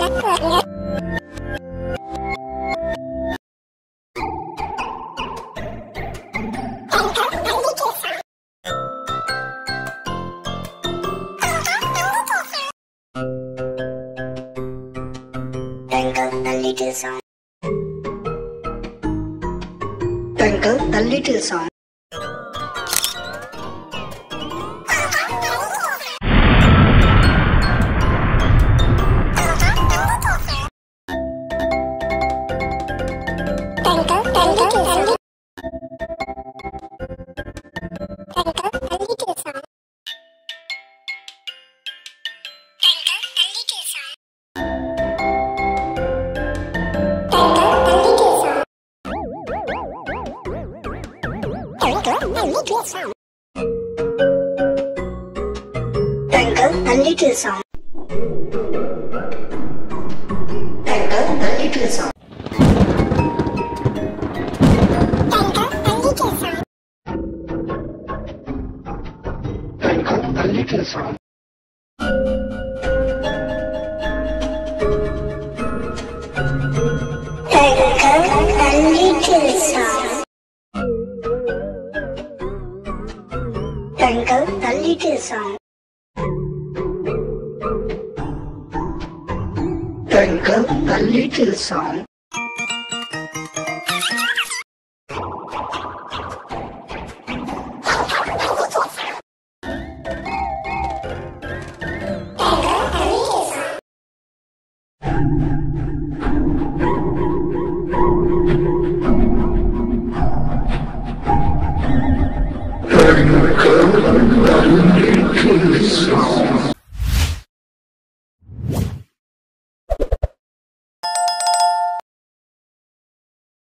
Twinkle the little song. Twinkle a little song. Twinkle a little song. Twinkle a little song. Twinkle a little song.